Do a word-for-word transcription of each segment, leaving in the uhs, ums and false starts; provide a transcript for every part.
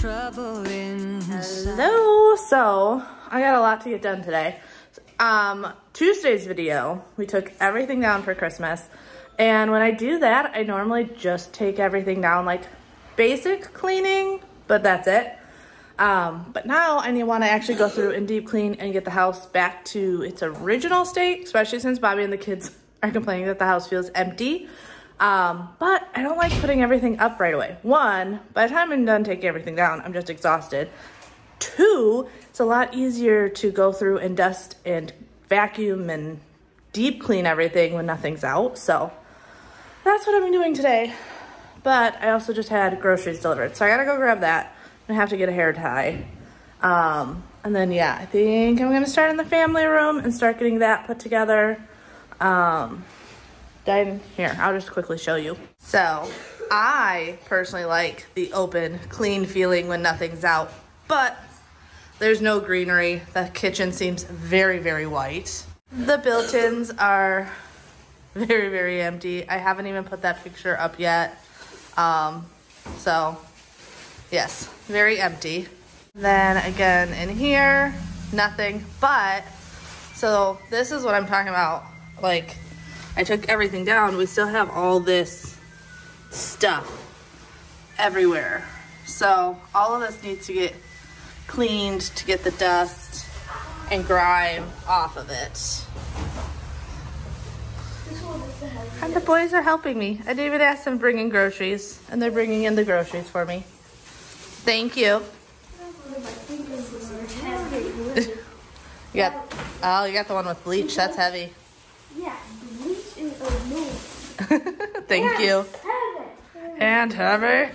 trouble inside. Hello. So I got a lot to get done today. Um, Tuesday's video, we took everything down for Christmas. And when I do that, I normally just take everything down, like basic cleaning, but that's it. Um, but now I want to actually go through and deep clean and get the house back to its original state, especially since Bobby and the kids are complaining that the house feels empty. Um, but I don't like putting everything up right away. One, by the time I'm done taking everything down, I'm just exhausted. Two, it's a lot easier to go through and dust and vacuum and deep clean everything when nothing's out. So that's what I'm doing today. But I also just had groceries delivered, so I gotta go grab that. I have to get a hair tie. Um, and then, yeah, I think I'm going to start in the family room and start getting that put together. Um, then, here, I'll just quickly show you. So, I personally like the open, clean feeling when nothing's out, but there's no greenery. The kitchen seems very, very white. The built-ins are very, very empty. I haven't even put that picture up yet. Um, so... Yes, very empty. Then again in here, nothing, but, so this is what I'm talking about. Like, I took everything down. We still have all this stuff everywhere. So all of this needs to get cleaned to get the dust and grime off of it. And the boys are helping me. I didn't even ask them bringing groceries, and they're bringing in the groceries for me. Thank you. Yeah. Oh, you got the one with bleach. That's heavy. Yeah, bleach is a move. Thank and you. Heavy. And heavy.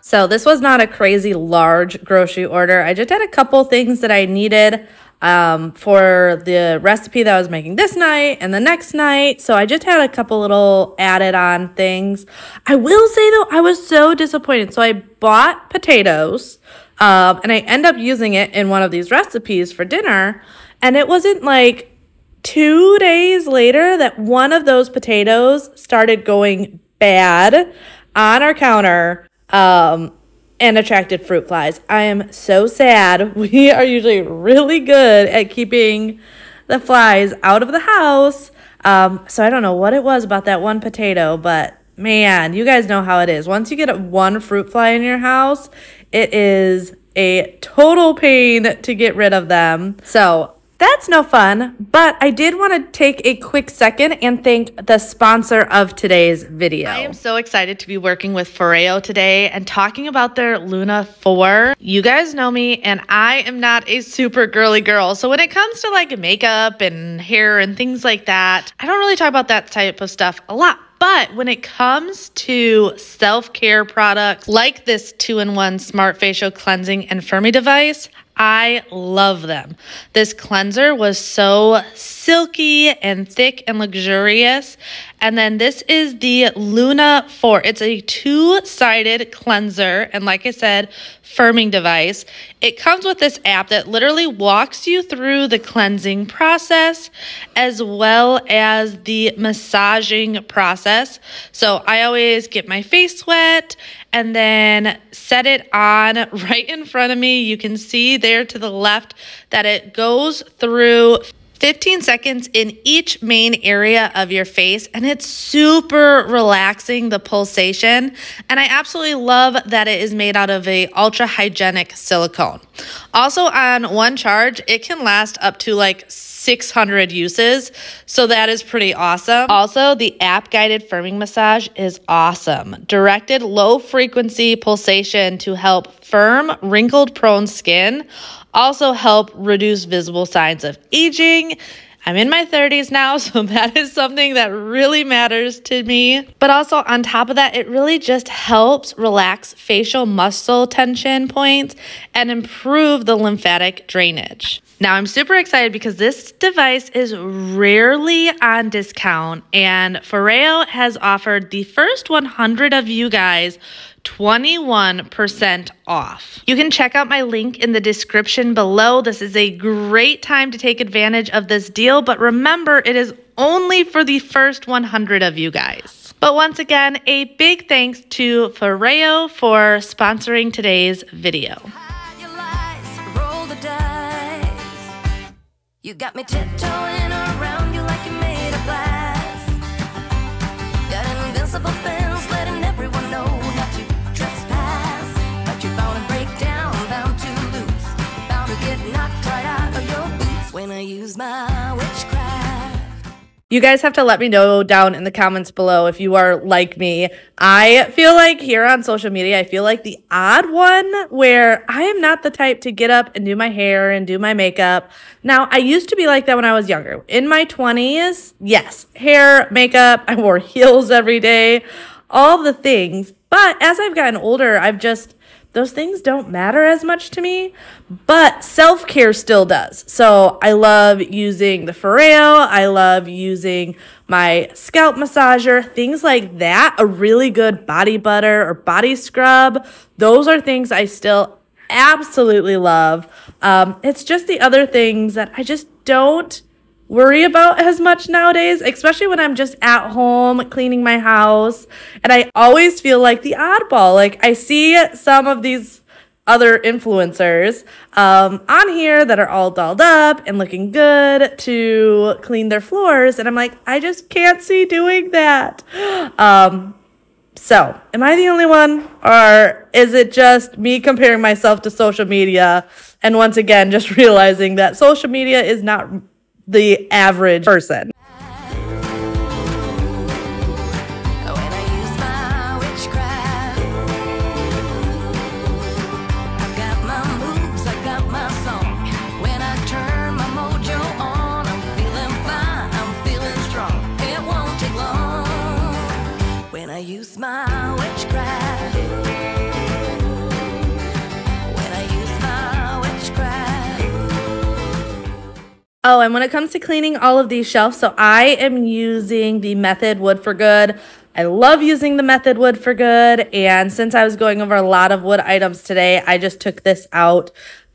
So this was not a crazy large grocery order. I just had a couple things that I needed um, for the recipe that I was making this night and the next night. So I just had a couple little added on things. I will say though, I was so disappointed. So I bought potatoes um, and I end up using it in one of these recipes for dinner. And it wasn't like two days later that one of those potatoes started going bad on our counter. Um, and attracted fruit flies. I am so sad. We are usually really good at keeping the flies out of the house. Um, so I don't know what it was about that one potato, but man, you guys know how it is. Once you get one fruit fly in your house, it is a total pain to get rid of them. So that's no fun, but I did want to take a quick second and thank the sponsor of today's video. I am so excited to be working with Foreo today and talking about their Luna four. You guys know me, and I am not a super girly girl. So when it comes to like makeup and hair and things like that, I don't really talk about that type of stuff a lot. But when it comes to self-care products like this two in one Smart Facial Cleansing and Firming device, I love them. This cleanser was so silky and thick and luxurious. And then this is the Luna four. It's a two-sided cleanser and, like I said, firming device. It comes with this app that literally walks you through the cleansing process as well as the massaging process. So I always get my face wet and then set it on right in front of me. You can see there to the left that it goes through fifteen seconds in each main area of your face, and it's super relaxing, the pulsation. And I absolutely love that it is made out of a ultra hygienic silicone. Also, on one charge, it can last up to like six hundred uses, so that is pretty awesome. Also, the app-guided firming massage is awesome. Directed low-frequency pulsation to help firm wrinkled-prone skin, also help reduce visible signs of aging. I'm in my thirties now, so that is something that really matters to me. But also on top of that, it really just helps relax facial muscle tension points and improve the lymphatic drainage. Now I'm super excited because this device is rarely on discount, and Foreo has offered the first one hundred of you guys twenty-one percent off. You can check out my link in the description below. This is a great time to take advantage of this deal, but remember, it is only for the first one hundred of you guys. But once again, a big thanks to Foreo for sponsoring today's video. You got me tiptoeing around you like you made a blast. Got an invincible fence letting everyone know not to trespass. But you're bound to break down, bound to lose, bound to get knocked right out of your boots when I use my witchcraft. You guys have to let me know down in the comments below if you are like me. I feel like here on social media, I feel like the odd one where I am not the type to get up and do my hair and do my makeup. Now, I used to be like that when I was younger. In my twenties, yes, hair, makeup, I wore heels every day, all the things. But as I've gotten older, I've just, those things don't matter as much to me, but self-care still does. So I love using the Foreo. I love using my scalp massager, things like that, a really good body butter or body scrub. Those are things I still absolutely love. Um, it's just the other things that I just don't worry about as much nowadays, especially when I'm just at home cleaning my house. And I always feel like the oddball. Like, I see some of these other influencers um, on here that are all dolled up and looking good to clean their floors. And I'm like, I just can't see doing that. Um, so am I the only one, or is it just me comparing myself to social media? And once again, just realizing that social media is not the average person. Oh, and when it comes to cleaning all of these shelves, so I am using the Method Wood for Good. I love using the Method Wood for Good. And since I was going over a lot of wood items today, I just took this out.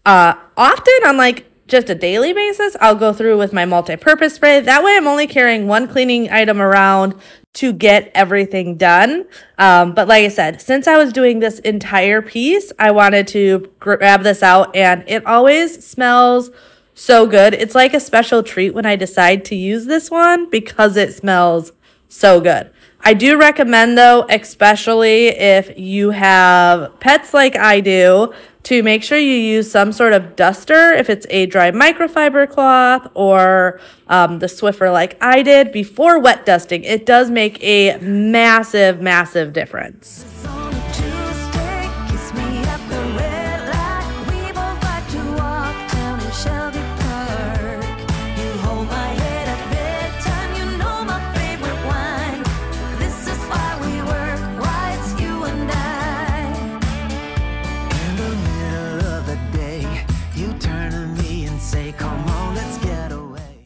Uh, often on like just a daily basis, I'll go through with my multi-purpose spray. That way I'm only carrying one cleaning item around to get everything done. Um, but like I said, since I was doing this entire piece, I wanted to grab this out, and it always smells so good. It's like a special treat when I decide to use this one because it smells so good. I do recommend though, especially if you have pets like I do, to make sure you use some sort of duster, if it's a dry microfiber cloth or um, the Swiffer like I did, before wet dusting. It does make a massive, massive difference.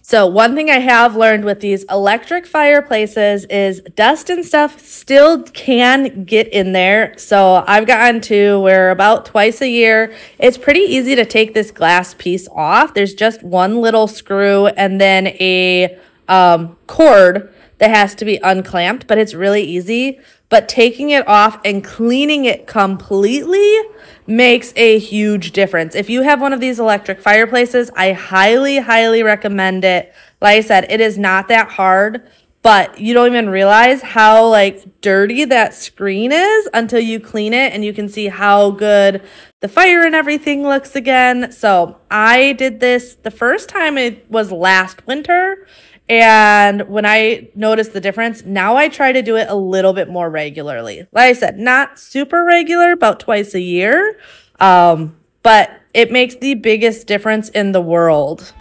So one thing I have learned with these electric fireplaces is dust and stuff still can get in there. So I've gotten to where about twice a year, it's pretty easy to take this glass piece off. There's just one little screw and then a um, cord that has to be unclamped, but it's really easy. But taking it off and cleaning it completely makes a huge difference. If you have one of these electric fireplaces, I highly, highly recommend it. Like I said, it is not that hard, but you don't even realize how like dirty that screen is until you clean it, and you can see how good the fire and everything looks again. So I did this the first time, it was last winter. And when I noticed the difference, now I try to do it a little bit more regularly. Like I said, not super regular, about twice a year, um, but it makes the biggest difference in the world.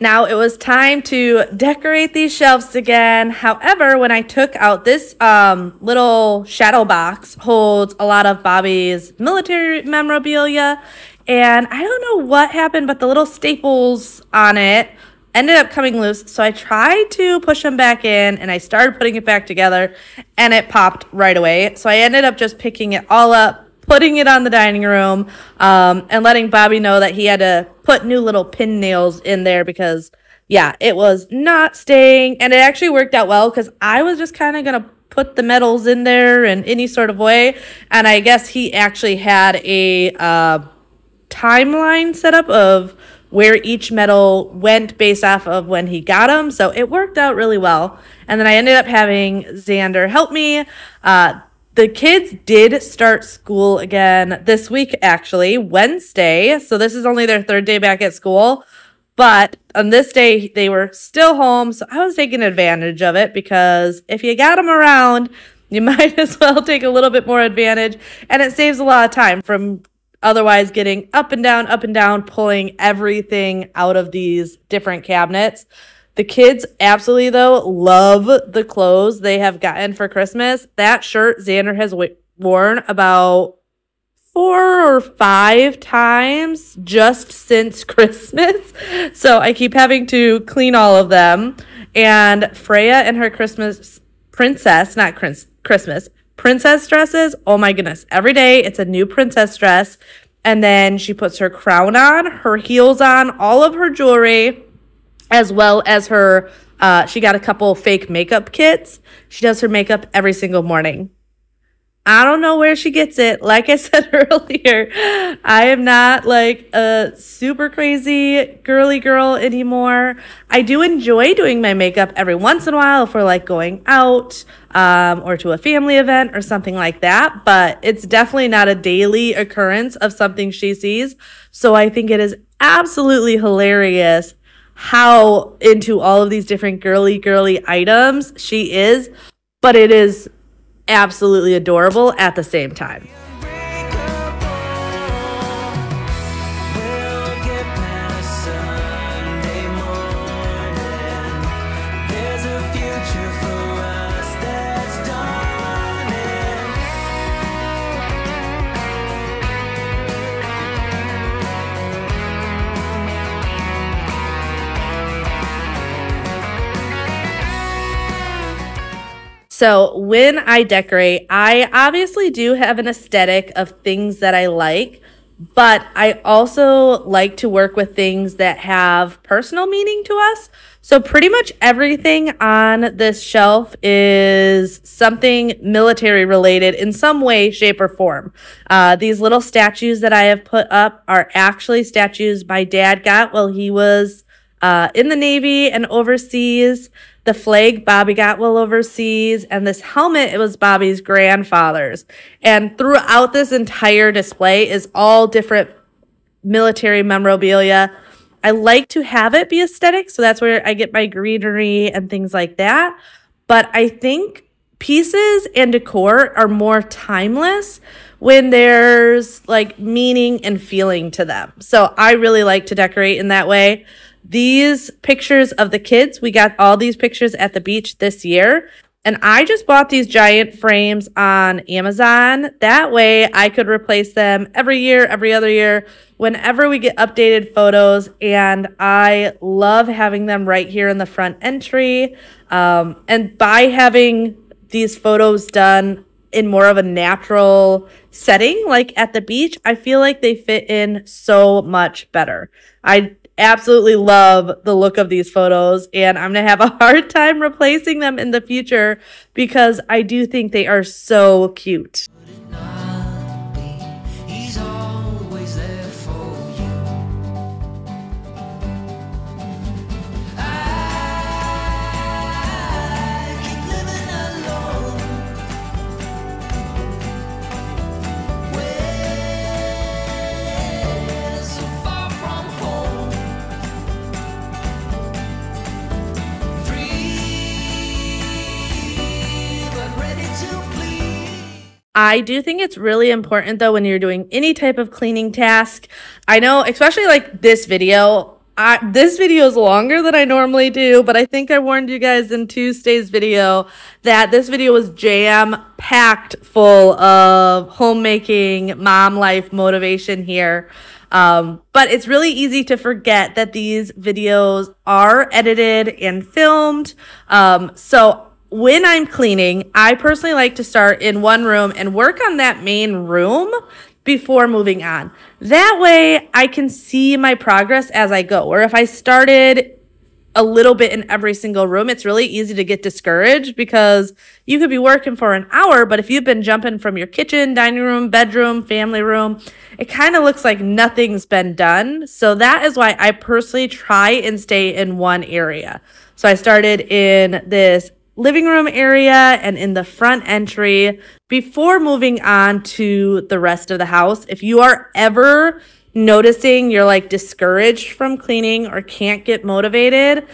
Now it was time to decorate these shelves again. However, when I took out this um, little shadow box, holds a lot of Bobby's military memorabilia. And I don't know what happened, but the little staples on it ended up coming loose. So I tried to push them back in and I started putting it back together and it popped right away. So I ended up just picking it all up, putting it on the dining room, um, and letting Bobby know that he had to put new little pin nails in there because, yeah, it was not staying. And it actually worked out well because I was just kind of going to put the medals in there in any sort of way. And I guess he actually had a uh, timeline set up of where each medal went based off of when he got them. So it worked out really well. And then I ended up having Xander help me. Uh, The kids did start school again this week, actually, Wednesday. So this is only their third day back at school. But on this day, they were still home. So I was taking advantage of it because if you got them around, you might as well take a little bit more advantage. And it saves a lot of time from otherwise getting up and down, up and down, pulling everything out of these different cabinets. The kids absolutely, though, love the clothes they have gotten for Christmas. That shirt Xander has worn about four or five times just since Christmas. So I keep having to clean all of them. And Freya and her Christmas princess, not Christmas, princess dresses. Oh, my goodness. Every day it's a new princess dress. And then she puts her crown on, her heels on, all of her jewelry, as well as her, uh, she got a couple fake makeup kits. She does her makeup every single morning. I don't know where she gets it. Like I said earlier, I am not like a super crazy girly girl anymore. I do enjoy doing my makeup every once in a while if we're like going out um, or to a family event or something like that. But it's definitely not a daily occurrence of something she sees. So I think it is absolutely hilarious how into all of these different girly girly items she is, but it is absolutely adorable at the same time. So when I decorate, I obviously do have an aesthetic of things that I like, but I also like to work with things that have personal meaning to us. So pretty much everything on this shelf is something military related in some way, shape, or form. Uh, these little statues that I have put up are actually statues my dad got while he was uh, in the Navy and overseas. The flag Bobby got while overseas, and this helmet, it was Bobby's grandfather's. And throughout this entire display is all different military memorabilia. I like to have it be aesthetic, so that's where I get my greenery and things like that. But I think pieces and decor are more timeless when there's like meaning and feeling to them. So I really like to decorate in that way. These pictures of the kids, we got all these pictures at the beach this year. And I just bought these giant frames on Amazon. That way I could replace them every year, every other year, whenever we get updated photos. And I love having them right here in the front entry. Um, and by having these photos done in more of a natural setting, like at the beach, I feel like they fit in so much better. I absolutely love the look of these photos, and I'm going to have a hard time replacing them in the future because I do think they are so cute. I do think it's really important, though, when you're doing any type of cleaning task. I know, especially like this video, I, this video is longer than I normally do, but I think I warned you guys in Tuesday's video that this video was jam-packed full of homemaking, mom life motivation here. Um, but it's really easy to forget that these videos are edited and filmed. Um, so when I'm cleaning, I personally like to start in one room and work on that main room before moving on. That way I can see my progress as I go. Or if I started a little bit in every single room, it's really easy to get discouraged because you could be working for an hour, but if you've been jumping from your kitchen, dining room, bedroom, family room, it kind of looks like nothing's been done. So that is why I personally try and stay in one area. So I started in this living room area and in the front entry before moving on to the rest of the house. If you are ever noticing you're like discouraged from cleaning or can't get motivated,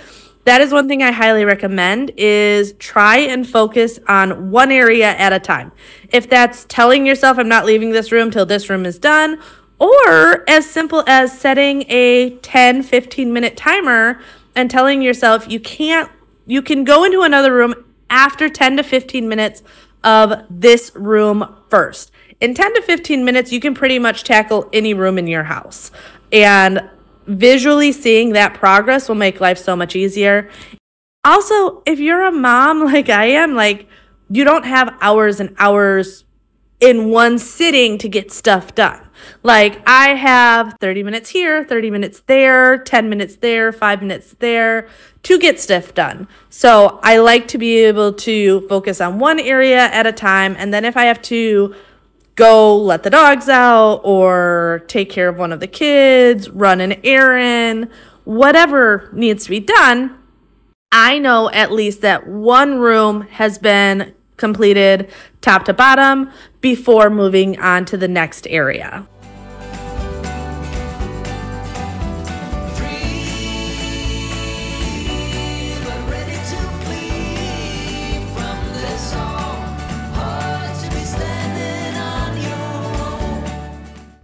that is one thing I highly recommend is try and focus on one area at a time. If that's telling yourself I'm not leaving this room till this room is done, or as simple as setting a ten, fifteen minute timer and telling yourself you can't You can go into another room after ten to fifteen minutes of this room first. In ten to fifteen minutes, you can pretty much tackle any room in your house. And visually seeing that progress will make life so much easier. Also, if you're a mom like I am, like you don't have hours and hours in one sitting to get stuff done. Like I have thirty minutes here, thirty minutes there, ten minutes there, five minutes there to get stuff done. So I like to be able to focus on one area at a time. And then if I have to go let the dogs out or take care of one of the kids, run an errand, whatever needs to be done, I know at least that one room has been completed top to bottom before moving on to the next area.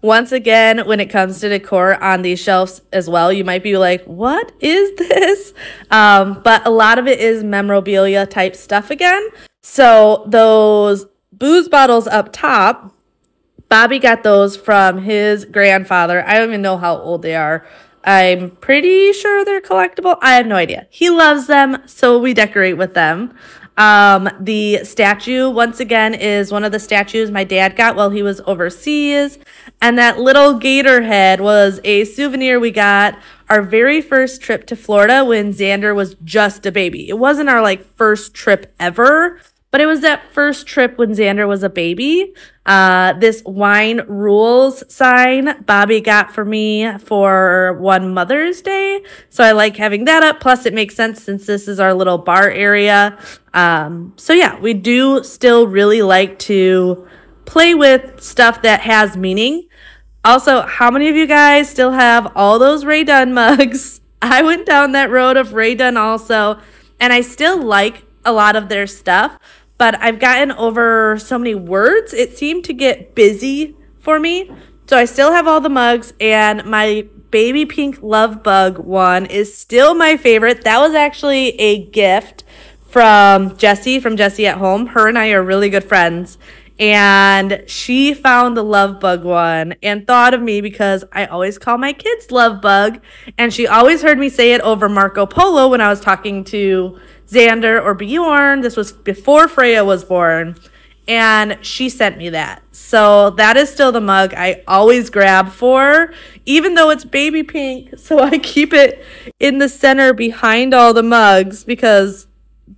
Once again, when it comes to decor on these shelves as well, you might be like, what is this? Um, but a lot of it is memorabilia type stuff again. So those booze bottles up top, Bobby got those from his grandfather. I don't even know how old they are. I'm pretty sure they're collectible. I have no idea. He loves them, so we decorate with them. Um, the statue, once again, is one of the statues my dad got while he was overseas. And that little gator head was a souvenir we got our very first trip to Florida when Xander was just a baby. It wasn't our like first trip ever, but it was that first trip when Xander was a baby. Uh, this Wine Rules sign Bobby got for me for one Mother's Day. So I like having that up. Plus it makes sense since this is our little bar area. Um, so yeah, we do still really like to play with stuff that has meaning. Also, how many of you guys still have all those Rae Dunn mugs? I went down that road of Rae Dunn also, and I still like a lot of their stuff, but I've gotten over so many words. It seemed to get busy for me. So I still have all the mugs, and my baby pink love bug one is still my favorite. That was actually a gift from Jessie, from Jessie at Home. Her and I are really good friends. And she found the love bug one and thought of me because I always call my kids love bug. And she always heard me say it over Marco Polo when I was talking to Xander or Bjorn. This was before Freya was born. And she sent me that. So that is still the mug I always grab for, even though it's baby pink. So I keep it in the center behind all the mugs because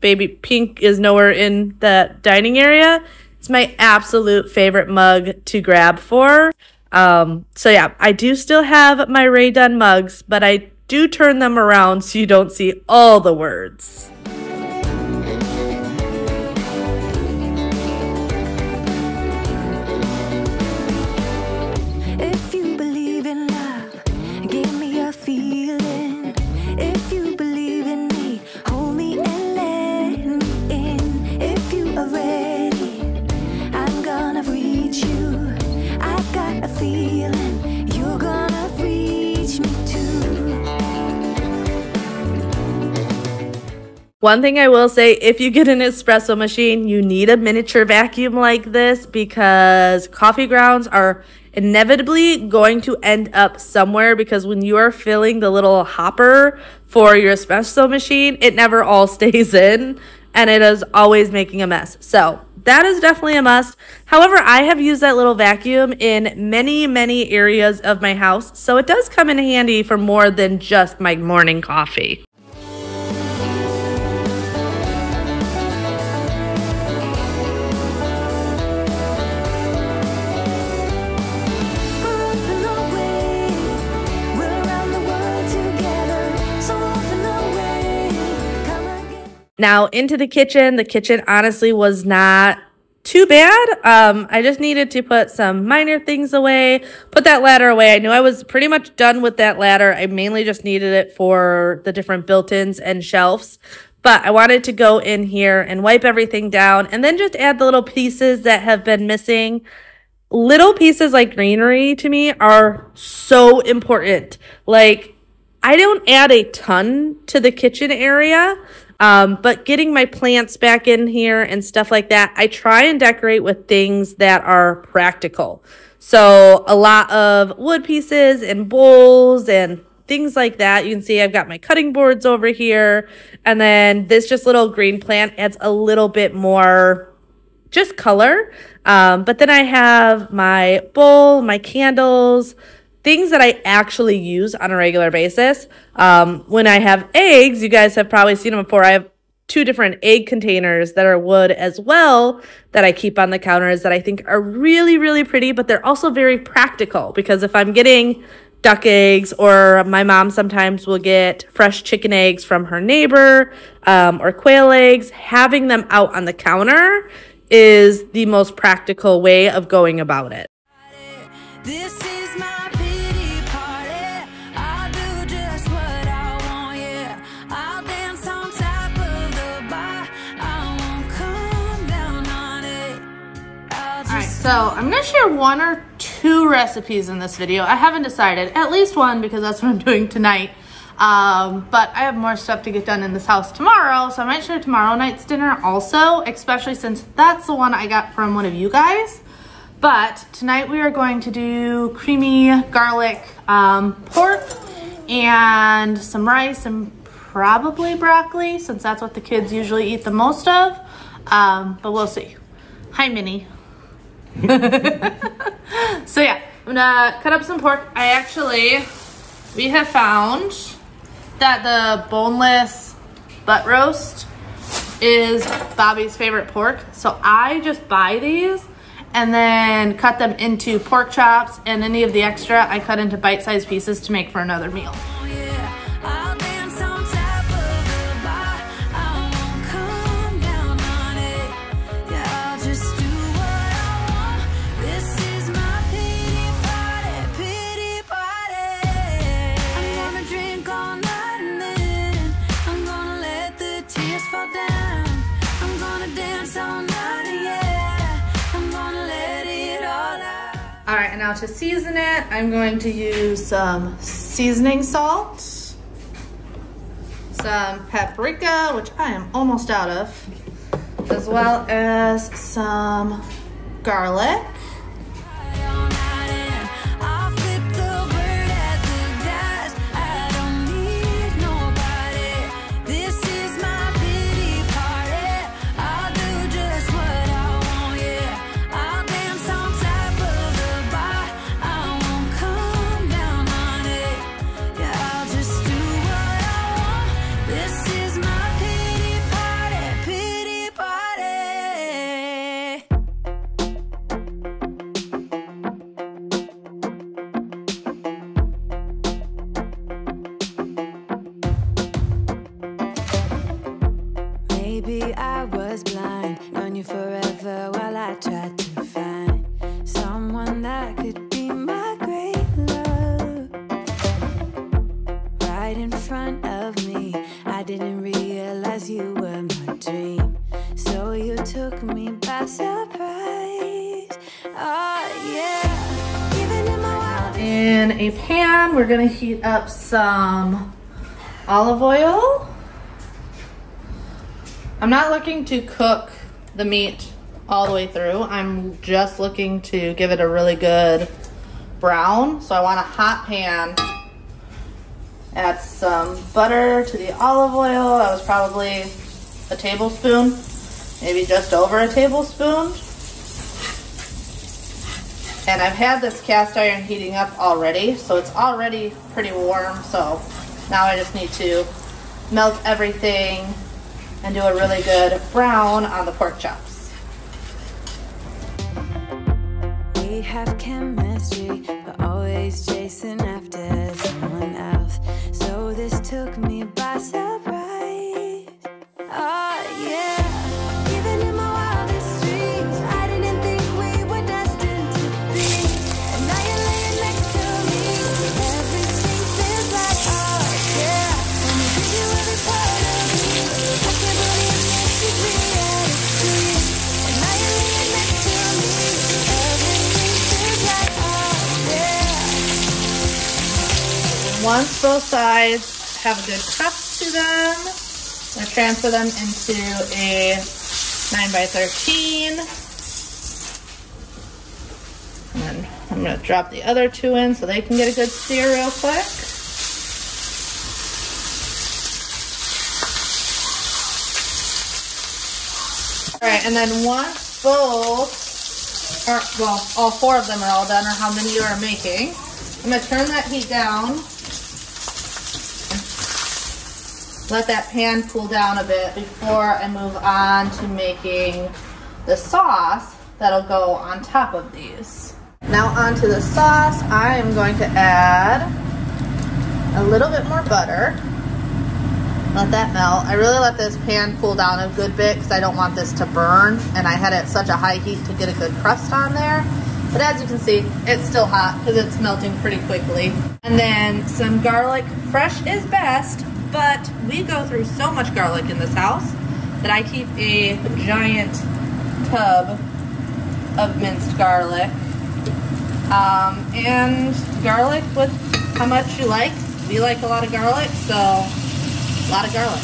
baby pink is nowhere in that dining area. It's my absolute favorite mug to grab for. Um, so yeah, I do still have my Rae Dunn mugs, but I do turn them around so you don't see all the words. If you believe in love, give me a feeling. If you believe in me, hold me and let me in. If you are ready, I've got a feeling you're gonna reach me too. One thing I will say, if you get an espresso machine, you need a miniature vacuum like this because coffee grounds are inevitably going to end up somewhere, because when you are filling the little hopper for your espresso machine, it never all stays in and it is always making a mess. So that is definitely a must. However, I have used that little vacuum in many, many areas of my house, so it does come in handy for more than just my morning coffee. Now into the kitchen. The kitchen honestly was not too bad. Um, I just needed to put some minor things away, put that ladder away. I knew I was pretty much done with that ladder. I mainly just needed it for the different built-ins and shelves. But I wanted to go in here and wipe everything down and then just add the little pieces that have been missing. Little pieces like greenery to me are so important. Like, I don't add a ton to the kitchen area. Um, but getting my plants back in here and stuff like that, I try and decorate with things that are practical. So a lot of wood pieces and bowls and things like that. You can see I've got my cutting boards over here. And then this just little green plant adds a little bit more just color. Um, but then I have my bowl, my candles, things that I actually use on a regular basis. Um, when I have eggs, you guys have probably seen them before. I have two different egg containers that are wood as well that I keep on the counters that I think are really, really pretty, but they're also very practical because if I'm getting duck eggs, or my mom sometimes will get fresh chicken eggs from her neighbor, um, or quail eggs, having them out on the counter is the most practical way of going about it. This is my So I'm gonna share one or two recipes in this video. I haven't decided, at least one, because that's what I'm doing tonight. Um, but I have more stuff to get done in this house tomorrow, so I might share tomorrow night's dinner also, especially since that's the one I got from one of you guys. But tonight we are going to do creamy garlic um, pork and some rice and probably broccoli, since that's what the kids usually eat the most of, um, but we'll see. Hi, Minnie. So yeah, I'm gonna cut up some pork. I actually, we have found that the boneless butt roast is Bobby's favorite pork. So I just buy these and then cut them into pork chops, and any of the extra I cut into bite-sized pieces to make for another meal. Alright, and now to season it, I'm going to use some seasoning salt, some paprika, which I am almost out of, as well as some garlic. In a pan, we're gonna heat up some olive oil. I'm not looking to cook the meat all the way through. I'm just looking to give it a really good brown. So I want a hot pan. Add some butter to the olive oil. That was probably a tablespoon, maybe just over a tablespoon. And I've had this cast iron heating up already, so it's already pretty warm. So now I just need to melt everything and do a really good brown on the pork chops. We have chemistry, but always chasing after someone else. So this took me by surprise. Oh yeah. Once both sides have a good crust to them, I transfer them into a nine by thirteen. And then I'm going to drop the other two in so they can get a good sear real quick. Alright, and then once both, or well, all four of them are all done, or how many you are making, I'm going to turn that heat down. Let that pan cool down a bit before I move on to making the sauce that'll go on top of these. Now onto the sauce, I am going to add a little bit more butter. Let that melt. I really let this pan cool down a good bit because I don't want this to burn, and I had it at such a high heat to get a good crust on there. But as you can see, it's still hot because it's melting pretty quickly. And then some garlic. Fresh is best. But we go through so much garlic in this house that I keep a giant tub of minced garlic. Um, and garlic with how much you like. We like a lot of garlic, so a lot of garlic.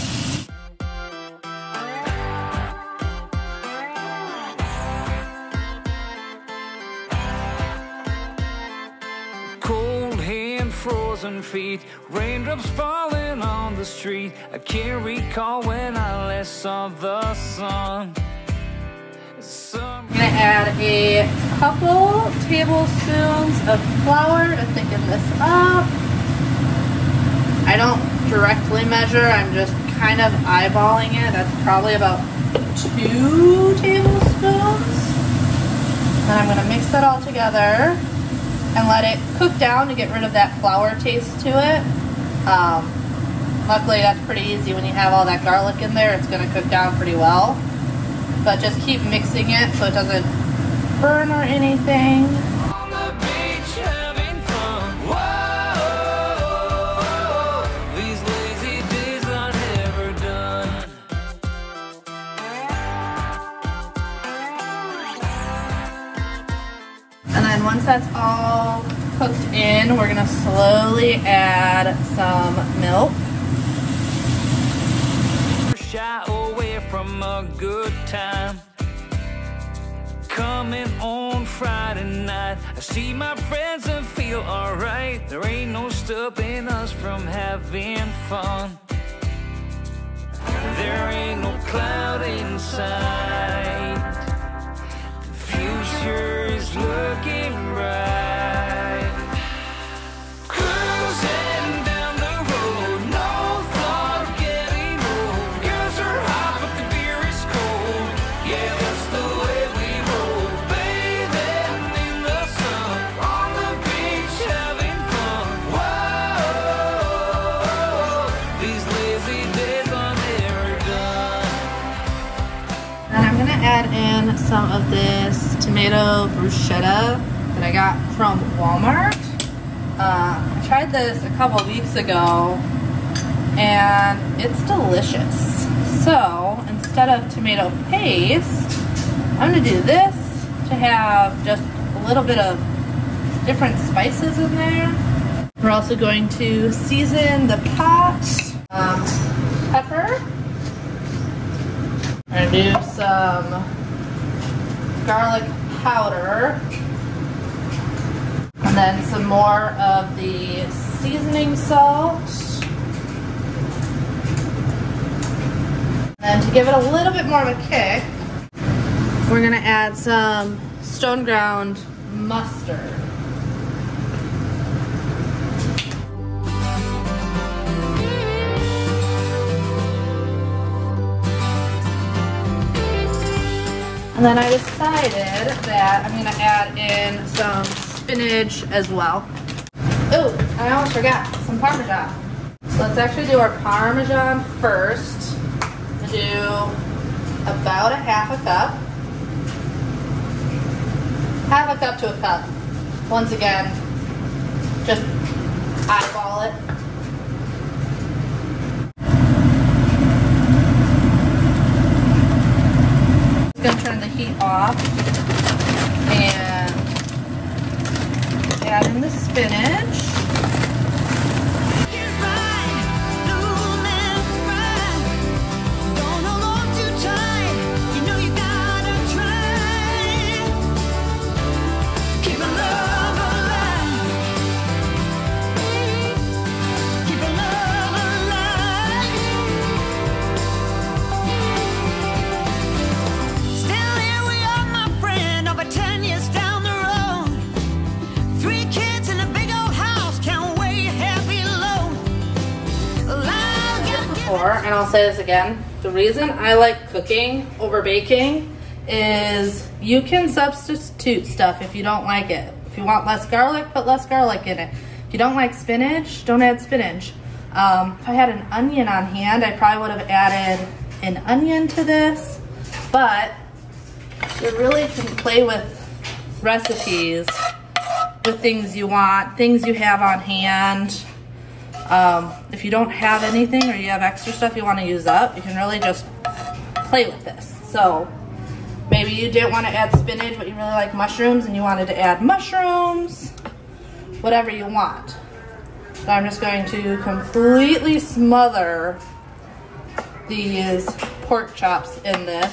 Frozen feet, raindrops falling on the street. I can't recall when I last saw the sun. Some... I'm gonna add a couple tablespoons of flour to thicken this up. I don't directly measure, I'm just kind of eyeballing it. That's probably about two tablespoons. And I'm gonna mix that all together and let it cook down to get rid of that flour taste to it. Um, luckily that's pretty easy. When you have all that garlic in there, it's going to cook down pretty well. But just keep mixing it so it doesn't burn or anything. On the beach having fun. Whoa, these lazy days are never done. And then once that's all cooked in, we're gonna slowly add some milk. Shy away from a good time. Coming on Friday night, I see my friends and feel alright. There ain't no stopping us from having fun. There ain't no cloud inside. The future is looking bright. Some of this tomato bruschetta that I got from Walmart. Uh, I tried this a couple weeks ago and it's delicious. So instead of tomato paste, I'm gonna do this to have just a little bit of different spices in there. We're also going to season the pot. Um, pepper. gonna do some garlic powder and then some more of the seasoning salt. And to give it a little bit more of a kick, we're gonna add some stone ground mustard. And then I decided that I'm gonna add in some spinach as well. Oh, I almost forgot, some Parmesan. So let's actually do our Parmesan first. I'm gonna do about a half a cup. Half a cup to a cup. Once again, just eyeball it. Heat off and add in the spinach. And I'll say this again, the reason I like cooking over baking is you can substitute stuff if you don't like it. If you want less garlic, put less garlic in it. If you don't like spinach, don't add spinach. Um, if I had an onion on hand, I probably would have added an onion to this, but you really can play with recipes with things you want, things you have on hand. Um, if you don't have anything or you have extra stuff you want to use up, you can really just play with this. So maybe you didn't want to add spinach, but you really like mushrooms and you wanted to add mushrooms, whatever you want. So I'm just going to completely smother these pork chops in this.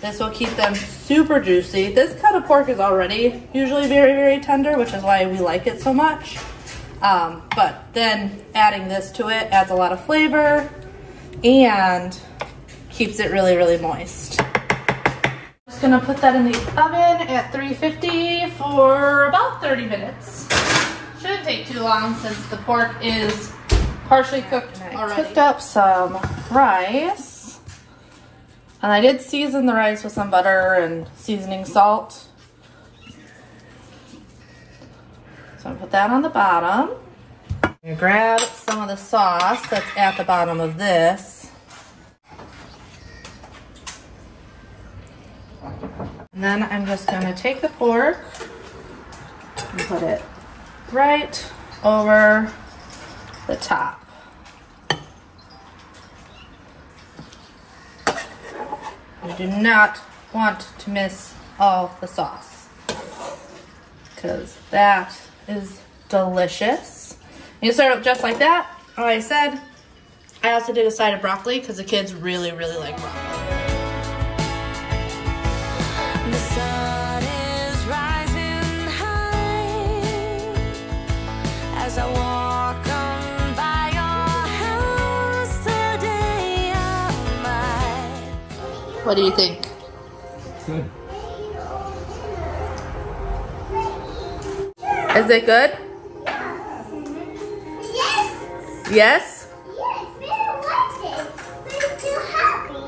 This will keep them super juicy. This cut of pork is already usually very, very tender, which is why we like it so much. Um, but then adding this to it adds a lot of flavor and keeps it really, really moist. I'm just gonna put that in the oven at three fifty for about thirty minutes. Shouldn't take too long since the pork is partially cooked already. I cooked up some rice and I did season the rice with some butter and seasoning salt. So put that on the bottom. You grab some of the sauce that's at the bottom of this. And then I'm just gonna take the pork and put it right over the top. You do not want to miss all the sauce because that is delicious. You serve it just like that. Like I said, I also did a side of broccoli because the kids really, really like broccoli. The sun is rising high as I walk. What do you think? It's good. Is it good? Yes. Yes? Yes, we liked it. We're too happy.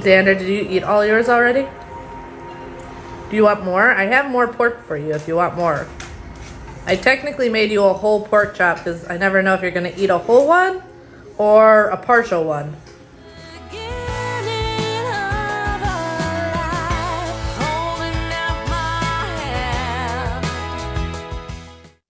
Xander, did you eat all yours already? Do you want more? I have more pork for you if you want more. I technically made you a whole pork chop because I never know if you're going to eat a whole one or a partial one.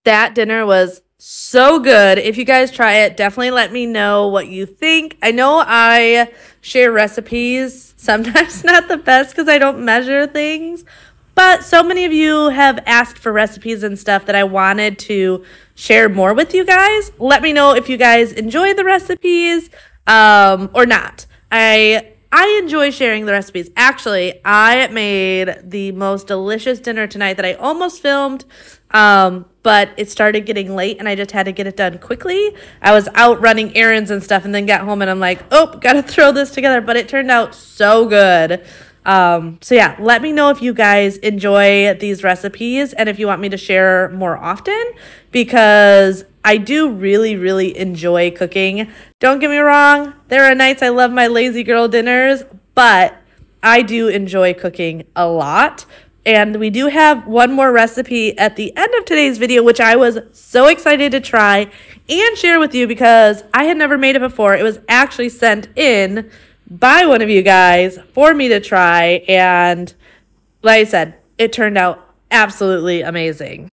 That dinner was so good. If you guys try it, definitely let me know what you think. I know I share recipes, sometimes not the best because I don't measure things, but so many of you have asked for recipes and stuff that I wanted to share more with you guys. Let me know if you guys enjoy the recipes um, or not. I I enjoy sharing the recipes. Actually, I made the most delicious dinner tonight that I almost filmed, um, but it started getting late, and I just had to get it done quickly. I was out running errands and stuff, and then got home, and I'm like, oh, gotta throw this together, but it turned out so good. Um, so yeah, let me know if you guys enjoy these recipes and if you want me to share more often, because I do really, really enjoy cooking. Don't get me wrong, there are nights I love my lazy girl dinners, but I do enjoy cooking a lot. And we do have one more recipe at the end of today's video, which I was so excited to try and share with you because I had never made it before. It was actually sent in by one of you guys for me to try, and like I said, it turned out absolutely amazing.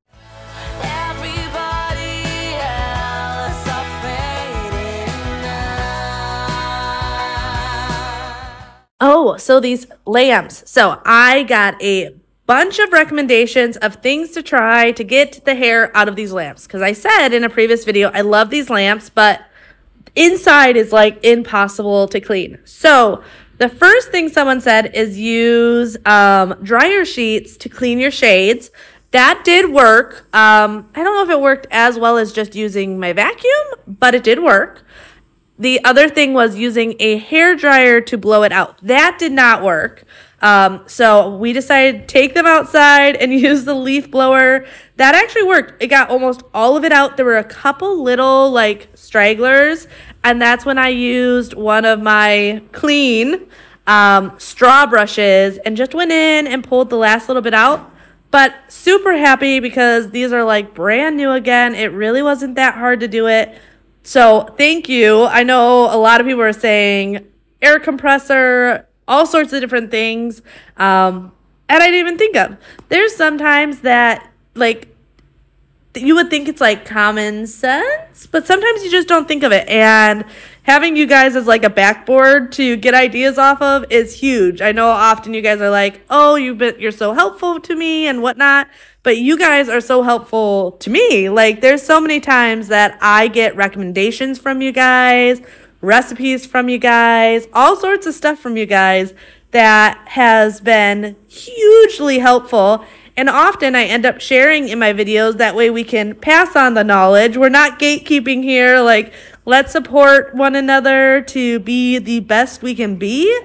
Oh, so these lamps. So I got a bunch of recommendations of things to try to get the hair out of these lamps, because I said in a previous video I love these lamps, but inside is like impossible to clean. So the first thing someone said is use um, dryer sheets to clean your shades. That did work. Um, I don't know if it worked as well as just using my vacuum, but it did work. The other thing was using a hair dryer to blow it out. That did not work. Um, so we decided to take them outside and use the leaf blower. That actually worked. It got almost all of it out. There were a couple little like stragglers, and that's when I used one of my clean um, straw brushes and just went in and pulled the last little bit out. But super happy because these are like brand new again. It really wasn't that hard to do it. So thank you. I know a lot of people are saying air compressor, all sorts of different things, um, and I didn't even think of. There's sometimes that, like, you would think it's, like, common sense, but sometimes you just don't think of it, and having you guys as, like, a backboard to get ideas off of is huge. I know often you guys are like, oh, you've been, you're so helpful to me and whatnot, but you guys are so helpful to me. Like, there's so many times that I get recommendations from you guys, recipes from you guys, all sorts of stuff from you guys that has been hugely helpful. And often I end up sharing in my videos. That way we can pass on the knowledge. We're not gatekeeping here. Like, let's support one another to be the best we can be.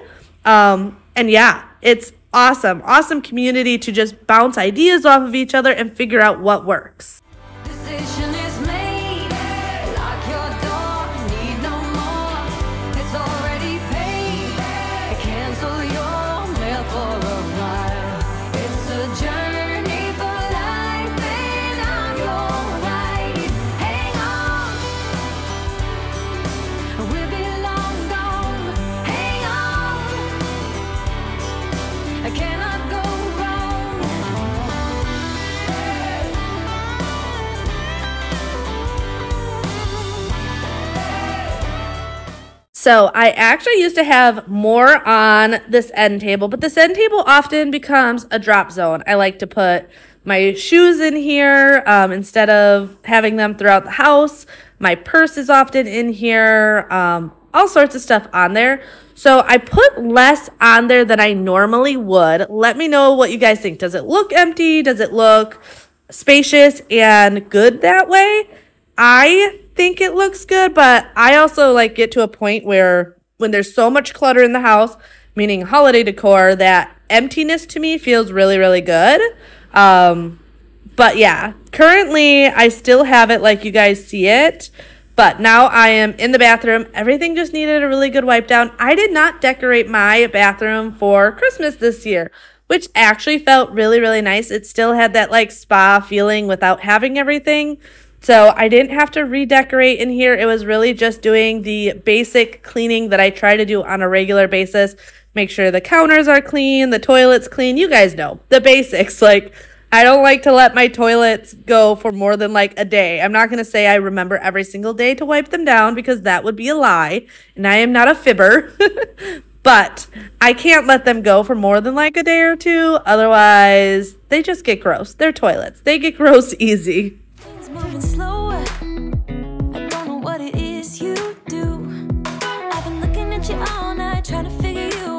Um, and yeah, it's awesome. Awesome community to just bounce ideas off of each other and figure out what works. Decision is made. So I actually used to have more on this end table, but this end table often becomes a drop zone. I like to put my shoes in here um, instead of having them throughout the house. My purse is often in here, um, all sorts of stuff on there. So I put less on there than I normally would. Let me know what you guys think. Does it look empty? Does it look spacious and good that way? I think it looks good, but I also like get to a point where when there's so much clutter in the house, meaning holiday decor, that emptiness to me feels really, really good. Um, but yeah, currently I still have it like you guys see it, but now I am in the bathroom. Everything just needed a really good wipe down. I did not decorate my bathroom for Christmas this year, which actually felt really, really nice. It still had that like spa feeling without having everything. So I didn't have to redecorate in here. It was really just doing the basic cleaning that I try to do on a regular basis. Make sure the counters are clean, the toilet's clean. You guys know the basics. Like, I don't like to let my toilets go for more than like a day. I'm not going to say I remember every single day to wipe them down because that would be a lie. And I am not a fibber. But I can't let them go for more than like a day or two. Otherwise, they just get gross. They're toilets. They get gross easy. Moving slower, I don't know what it is you do. I've been looking at you all night trying to figure you out.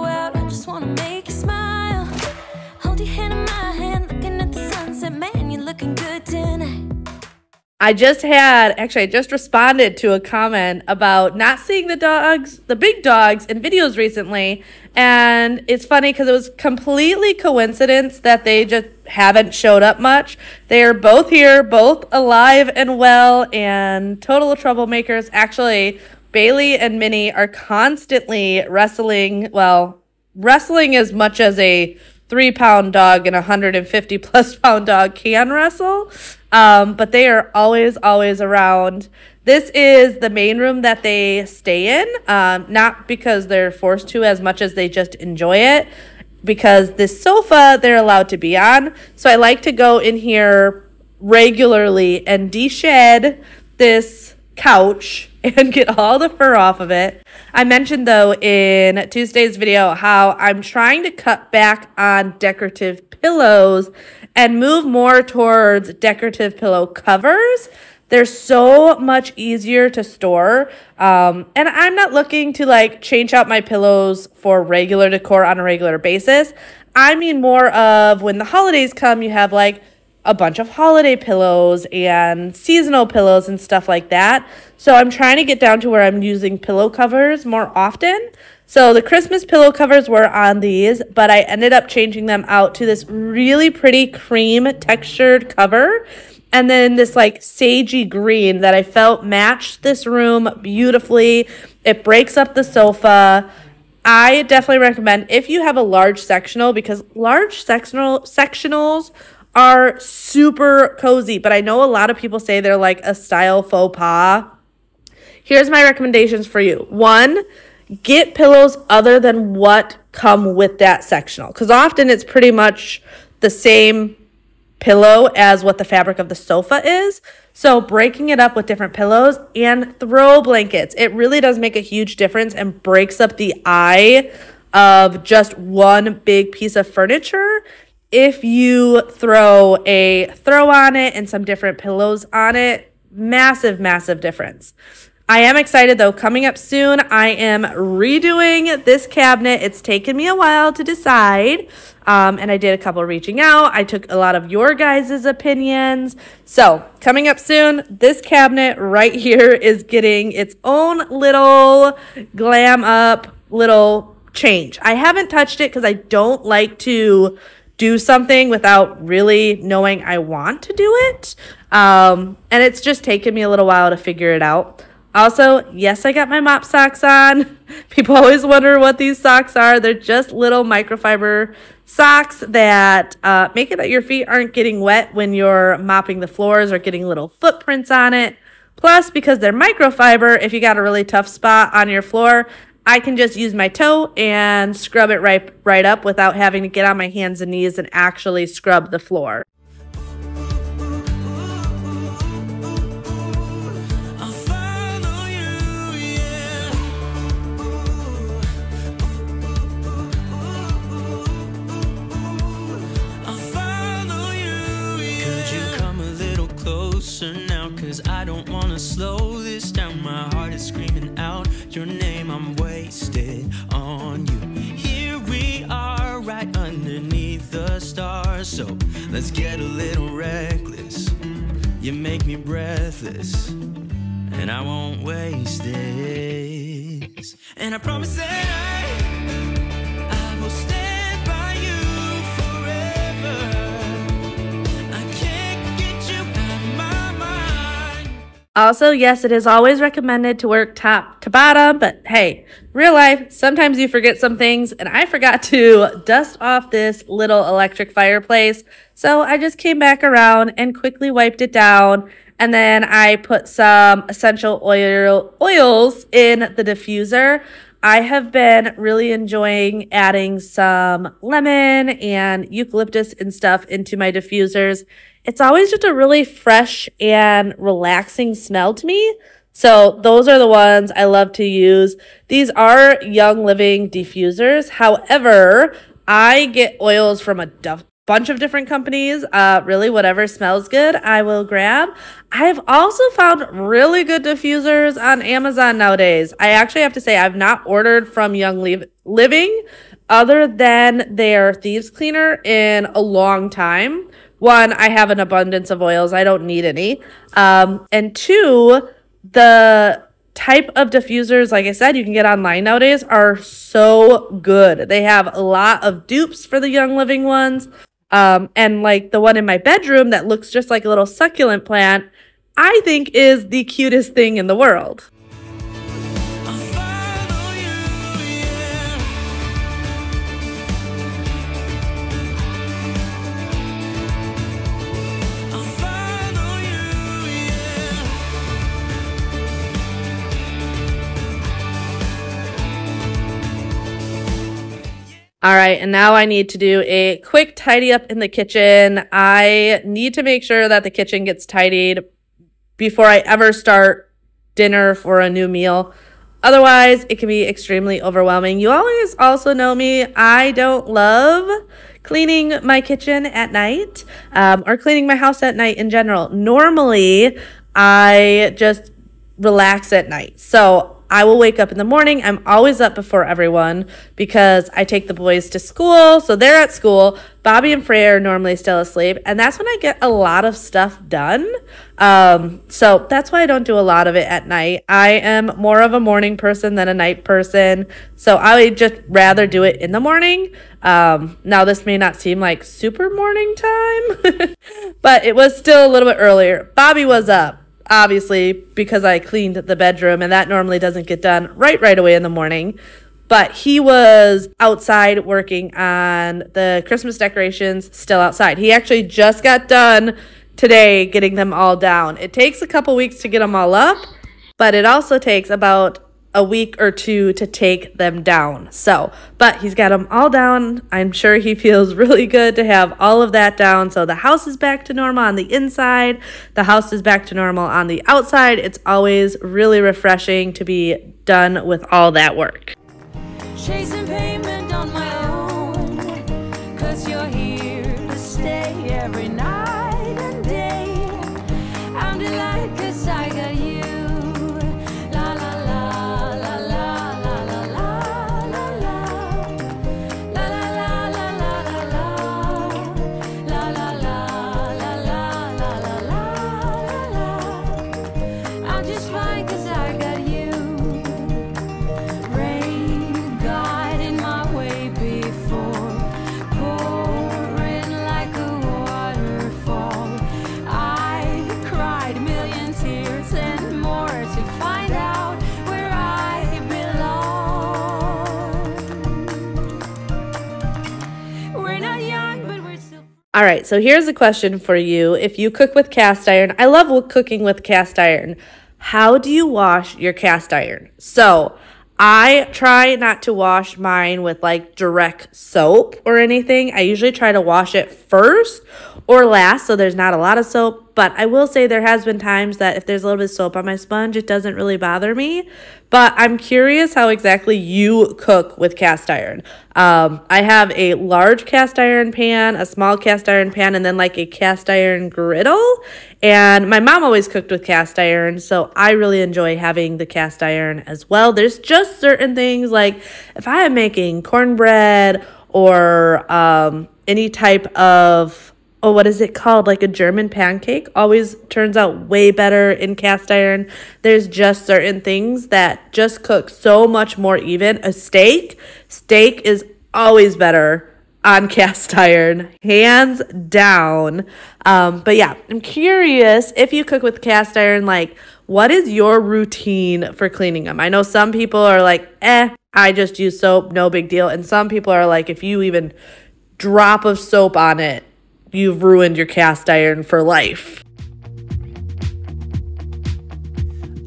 I just had, actually, I just responded to a comment about not seeing the dogs, the big dogs in videos recently. And it's funny because it was completely coincidence that they just haven't showed up much. They are both here, both alive and well, and total troublemakers. Actually, Bailey and Minnie are constantly wrestling, well, wrestling as much as a three pound dog and a one hundred fifty plus pound dog can wrestle, um, but they are always, always around. This is the main room that they stay in, um, not because they're forced to as much as they just enjoy it, because this sofa they're allowed to be on. So I like to go in here regularly and de-shed this couch and get all the fur off of it. I mentioned, though, in Tuesday's video how I'm trying to cut back on decorative pillows and move more towards decorative pillow covers. They're so much easier to store. Um, and I'm not looking to, like, change out my pillows for regular decor on a regular basis. I mean more of when the holidays come, you have, like, a bunch of holiday pillows and seasonal pillows and stuff like that. So I'm trying to get down to where I'm using pillow covers more often. So the Christmas pillow covers were on these, but I ended up changing them out to this really pretty cream textured cover. And then this like sagey green that I felt matched this room beautifully. It breaks up the sofa. I definitely recommend if you have a large sectional, because large sectional sectionals are super cozy, but I know a lot of people say they're like a style faux pas. Here's my recommendations for you. One, get pillows other than what come with that sectional, because often it's pretty much the same pillow as what the fabric of the sofa is. So breaking it up with different pillows, and throw blankets. It really does make a huge difference and breaks up the eye of just one big piece of furniture if you throw a throw on it and some different pillows on it. Massive, massive difference. I am excited, though. Coming up soon, I am redoing this cabinet. It's taken me a while to decide, um, and I did a couple reaching out. I took a lot of your guys' opinions. So coming up soon, this cabinet right here is getting its own little glam up, little change. I haven't touched it because I don't like to do something without really knowing I want to do it. Um, and it's just taken me a little while to figure it out. Also, yes, I got my mop socks on. People always wonder what these socks are. They're just little microfiber socks that uh, make it that your feet aren't getting wet when you're mopping the floors or getting little footprints on it. Plus, because they're microfiber, if you got a really tough spot on your floor, I can just use my toe and scrub it right, right up without having to get on my hands and knees and actually scrub the floor. Now, cause I don't wanna slow this down. My heart is screaming out your name. I'm wasted on you. Here we are, right underneath the stars. So let's get a little reckless. You make me breathless, and I won't waste this. And I promise that I, I will stay. Also, yes, it is always recommended to work top to bottom, but hey, real life, sometimes you forget some things, and I forgot to dust off this little electric fireplace, so I just came back around and quickly wiped it down, and then I put some essential oil oils in the diffuser. I have been really enjoying adding some lemon and eucalyptus and stuff into my diffusers. It's always just a really fresh and relaxing smell to me. So those are the ones I love to use. These are Young Living diffusers. However, I get oils from a bunch of different companies. Uh, really, whatever smells good, I will grab. I've also found really good diffusers on Amazon nowadays. I actually have to say I've not ordered from Young Living other than their Thieves Cleaner in a long time. one, I have an abundance of oils. I don't need any. Um, and two, the type of diffusers, like I said, you can get online nowadays are so good. They have a lot of dupes for the Young Living ones. Um, and like the one in my bedroom that looks just like a little succulent plant, I think is the cutest thing in the world. All right, and now I need to do a quick tidy up in the kitchen. I need to make sure that the kitchen gets tidied before I ever start dinner for a new meal. Otherwise, it can be extremely overwhelming. You always also know me. I don't love cleaning my kitchen at night um, or cleaning my house at night in general. Normally, I just relax at night. So I will wake up in the morning. I'm always up before everyone because I take the boys to school. So they're at school. Bobby and Freya are normally still asleep. And that's when I get a lot of stuff done. Um, so that's why I don't do a lot of it at night. I am more of a morning person than a night person. So I would just rather do it in the morning. Um, now, this may not seem like super morning time, but it was still a little bit earlier. Bobby was up, obviously, because I cleaned the bedroom, and that normally doesn't get done right right away in the morning. But he was outside working on the Christmas decorations, still outside. He actually just got done today getting them all down. It takes a couple weeks to get them all up, but it also takes about a week or two to take them down. So, but he's got them all down. I'm sure he feels really good to have all of that down. So the house is back to normal on the inside. The house is back to normal on the outside. It's always really refreshing to be done with all that work. Chasing payment on my own, 'cause you're here to stay every night and day. I'm delighted 'cause I got you. All right, so here's a question for you. If you cook with cast iron, I love cooking with cast iron. How do you wash your cast iron? So I try not to wash mine with like direct soap or anything. I usually try to wash it first or last, so there's not a lot of soap. But I will say there has been times that if there's a little bit of soap on my sponge, it doesn't really bother me. But I'm curious how exactly you cook with cast iron. Um, I have a large cast iron pan, a small cast iron pan, and then like a cast iron griddle. And my mom always cooked with cast iron, so I really enjoy having the cast iron as well. There's just certain things, like if I am making cornbread or um, any type of, oh, what is it called? Like a German pancake always turns out way better in cast iron. There's just certain things that just cook so much more even. A steak, steak is always better on cast iron, hands down. Um, but yeah, I'm curious if you cook with cast iron, like what is your routine for cleaning them? I know some people are like, eh, I just use soap, no big deal. And some people are like, if you even drop of soap on it, you've ruined your cast iron for life.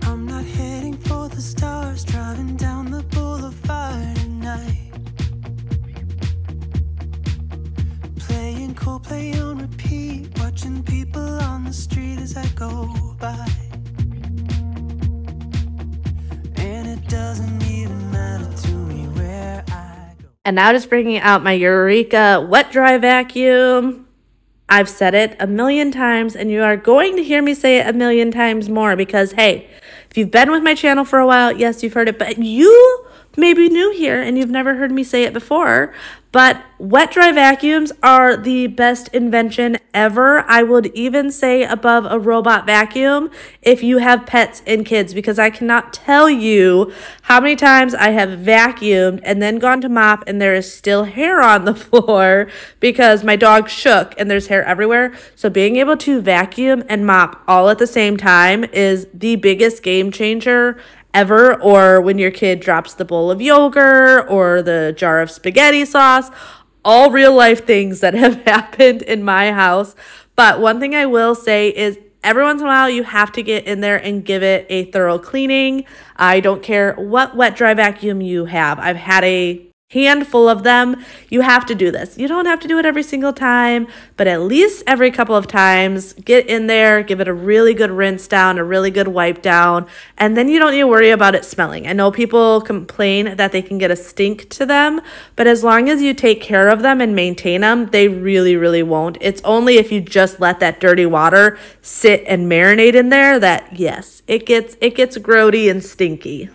I'm not heading for the stars, driving down the boulevard at night. Playing Coldplay on repeat, watching people on the street as I go by. And it doesn't even matter to me where I go. And now just bringing out my Eureka wet dry vacuum. I've said it a million times, and you are going to hear me say it a million times more because, hey, if you've been with my channel for a while, yes, you've heard it, but you maybe new here and you've never heard me say it before, but wet dry vacuums are the best invention ever. I would even say above a robot vacuum if you have pets and kids, because I cannot tell you how many times I have vacuumed and then gone to mop and there is still hair on the floor because my dog shook and there's hair everywhere. So being able to vacuum and mop all at the same time is the biggest game changer ever, or when your kid drops the bowl of yogurt or the jar of spaghetti sauce, all real life things that have happened in my house. But one thing I will say is every once in a while you have to get in there and give it a thorough cleaning. I don't care what wet dry vacuum you have. I've had a handful of them. You have to do this. You don't have to do it every single time, but at least every couple of times, get in there, give it a really good rinse down, a really good wipe down, and then you don't need to worry about it smelling. I know people complain that they can get a stink to them, but as long as you take care of them and maintain them, they really, really won't. It's only if you just let that dirty water sit and marinate in there that, yes, it gets, it gets grody and stinky.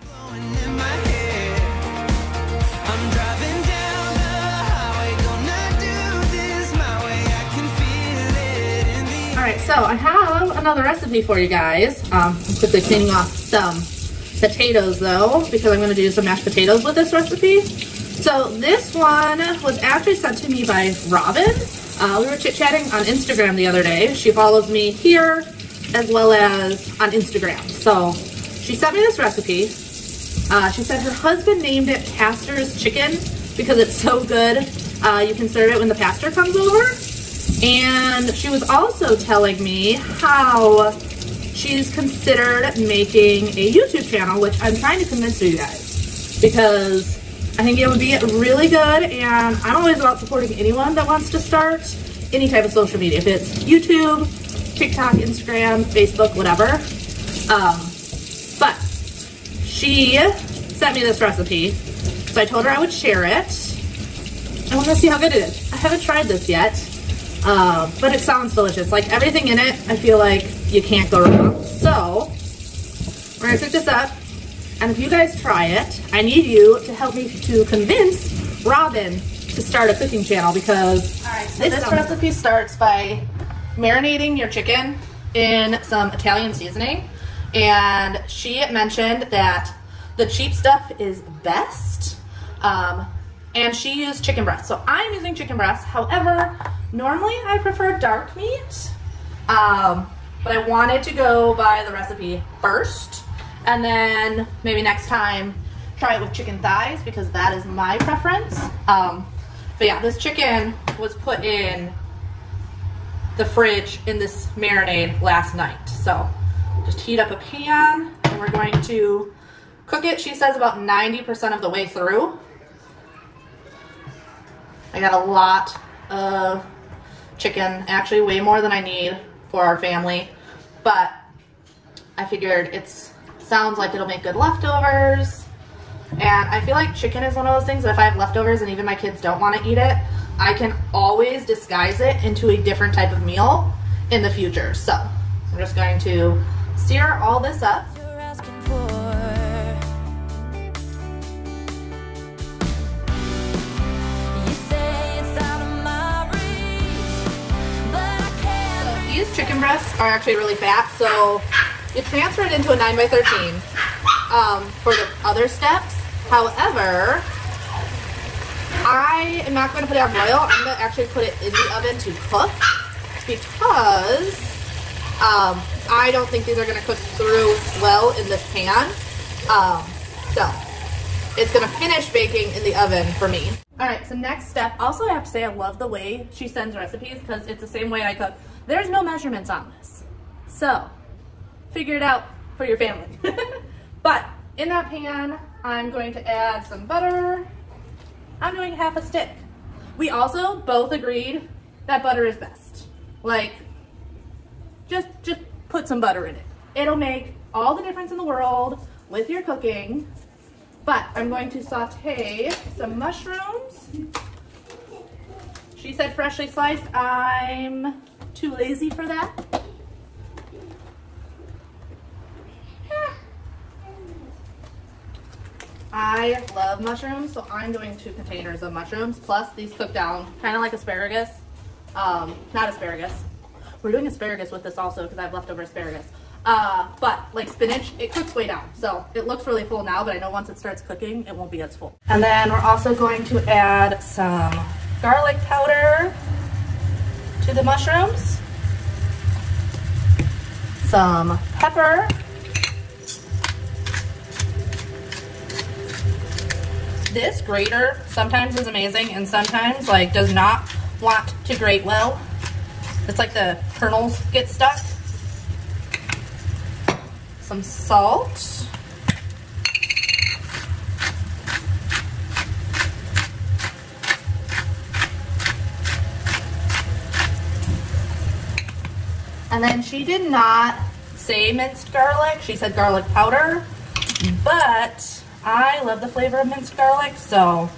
So I have another recipe for you guys. Um, I'm quickly cleaning off some potatoes though, because I'm gonna do some mashed potatoes with this recipe. So this one was actually sent to me by Robin. Uh, we were chit-chatting on Instagram the other day. She follows me here as well as on Instagram. So she sent me this recipe. Uh, she said her husband named it Pastor's Chicken because it's so good. Uh, you can serve it when the pastor comes over. And she was also telling me how she's considered making a YouTube channel, which I'm trying to convince you guys, because I think it would be really good. And I'm always about supporting anyone that wants to start any type of social media, if it's YouTube, TikTok, Instagram, Facebook, whatever. Um, but she sent me this recipe, so I told her I would share it. I want to see how good it is. I haven't tried this yet. Uh, but it sounds delicious. Like everything in it, I feel like you can't go wrong. So we're gonna cook this up, and if you guys try it, I need you to help me to convince Robin to start a cooking channel, because all right, so this, this recipe starts by marinating your chicken in some Italian seasoning, and she mentioned that the cheap stuff is best. Um, and she used chicken breast. So I'm using chicken breast. However, normally I prefer dark meat, um, but I wanted to go by the recipe first, and then maybe next time try it with chicken thighs, because that is my preference. Um, but yeah, this chicken was put in the fridge in this marinade last night. So just heat up a pan and we're going to cook it. She says about ninety percent of the way through. I got a lot of chicken, actually way more than I need for our family, but I figured it sounds like it'll make good leftovers. And I feel like chicken is one of those things that if I have leftovers and even my kids don't want to eat it, I can always disguise it into a different type of meal in the future. So I'm just going to sear all this up. Chicken breasts are actually really fat, so you transfer it into a nine by thirteen um, for the other steps. However, I am not going to put it on boil. I'm going to actually put it in the oven to cook, because um, I don't think these are going to cook through well in this pan. Um, so it's going to finish baking in the oven for me. Alright, so next step. Also, I have to say I love the way she sends recipes, because it's the same way I cook. There's no measurements on this, so figure it out for your family. But in that pan, I'm going to add some butter. I'm doing half a stick. We also both agreed that butter is best. Like, just, just put some butter in it. It'll make all the difference in the world with your cooking. But I'm going to saute some mushrooms. She said freshly sliced. I'm too lazy for that. I love mushrooms, so I'm doing two containers of mushrooms, plus these cook down, kind of like asparagus. Um, not asparagus. We're doing asparagus with this also because I have leftover asparagus. Uh, but like spinach, it cooks way down. So it looks really full now, but I know once it starts cooking, it won't be as full. And then we're also going to add some garlic powder to the mushrooms. Some pepper. This grater sometimes is amazing and sometimes like does not want to grate well. It's like the kernels get stuck. Some salt. And then she did not say minced garlic. She said garlic powder, but I love the flavor of minced garlic, so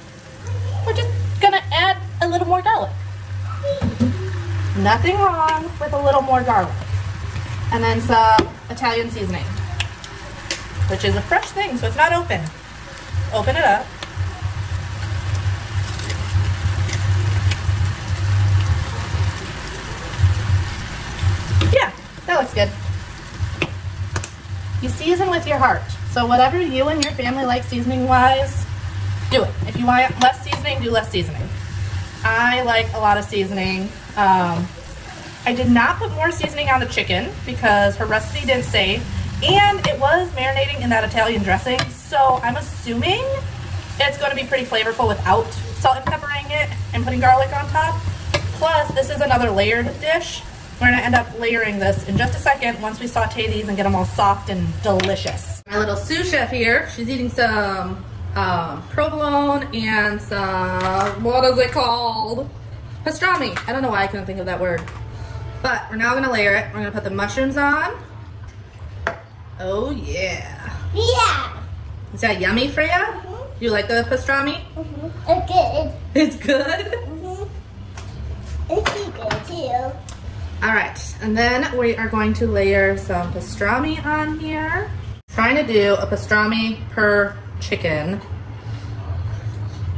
we're just gonna add a little more garlic. Nothing wrong with a little more garlic. And then some Italian seasoning, which is a fresh thing, so it's not open. Open it up. Yeah, that looks good. You season with your heart. So whatever you and your family like seasoning-wise, do it. If you want less seasoning, do less seasoning. I like a lot of seasoning. Um, I did not put more seasoning on the chicken because her recipe didn't say, and it was marinating in that Italian dressing, so I'm assuming it's going to be pretty flavorful without salt and peppering it and putting garlic on top. Plus, this is another layered dish. We're going to end up layering this in just a second once we saute these and get them all soft and delicious. My little sous chef here, she's eating some um, provolone and some, what is it called? Pastrami. I don't know why I couldn't think of that word. But we're now gonna layer it. We're gonna put the mushrooms on. Oh yeah. Yeah. Is that yummy, Freya? Mm-hmm. Do you like the pastrami? Mm-hmm. It's good. It's good? Mm-hmm. It's good too. All right, and then we are going to layer some pastrami on here. Trying to do a pastrami per chicken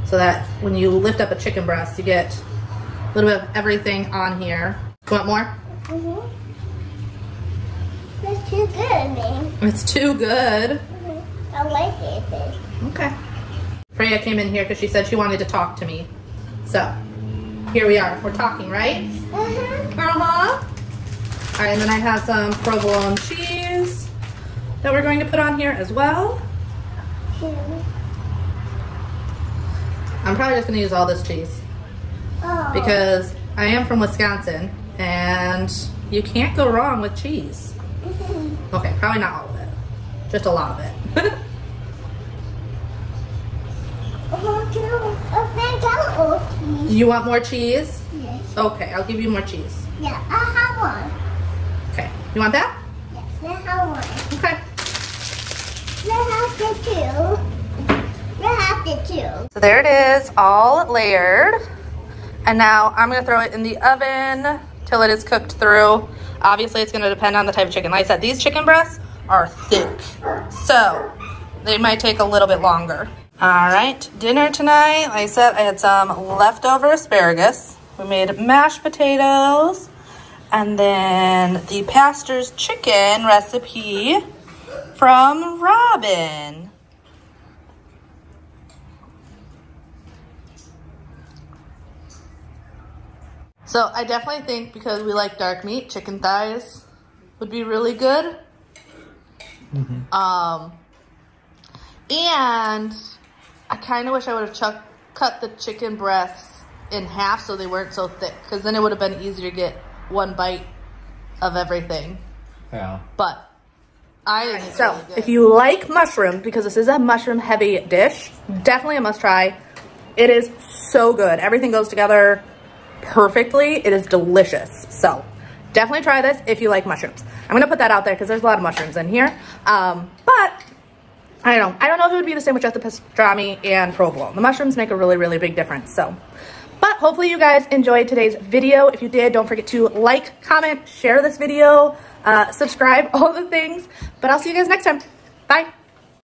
so that when you lift up a chicken breast, you get a little bit of everything on here. You want more? Mm-hmm. It's too good, man. It's too good. Mm-hmm. I like it. Okay. Freya came in here because she said she wanted to talk to me. So, here we are. We're talking, right? Mm-hmm. Uh-huh. All right, and then I have some provolone cheese that we're going to put on here as well. Mm-hmm. I'm probably just going to use all this cheese. Oh. Because I am from Wisconsin, and you can't go wrong with cheese. Mm-hmm. Okay, probably not all of it, just a lot of it. Oh, you want more cheese? Yes. Okay, I'll give you more cheese. Yeah, I'll have one. Okay, you want that? Yes, I'll have one. Okay. I'll have the two. I'll have the two. So there it is, all layered. And now I'm gonna throw it in the oven till it is cooked through. Obviously it's gonna depend on the type of chicken. Like I said, these chicken breasts are thick, so they might take a little bit longer. All right, dinner tonight. Like I said, I had some leftover asparagus. We made mashed potatoes and then the Pastor's Chicken recipe from Robin. So I definitely think because we like dark meat, chicken thighs would be really good. Mm-hmm. Um, and I kind of wish I would have cut the chicken breasts in half so they weren't so thick, because then it would have been easier to get one bite of everything. Yeah. But I think it's so really good. If you like mushrooms, because this is a mushroom-heavy dish, definitely a must-try. It is so good. Everything goes together perfectly. It is delicious. So definitely try this if you like mushrooms. I'm going to put that out there because there's a lot of mushrooms in here. Um, but I don't know. I don't know if it would be the same without the pastrami and provolone. The mushrooms make a really, really big difference. So, but hopefully you guys enjoyed today's video. If you did, don't forget to like, comment, share this video, uh, subscribe, all the things. But I'll see you guys next time. Bye.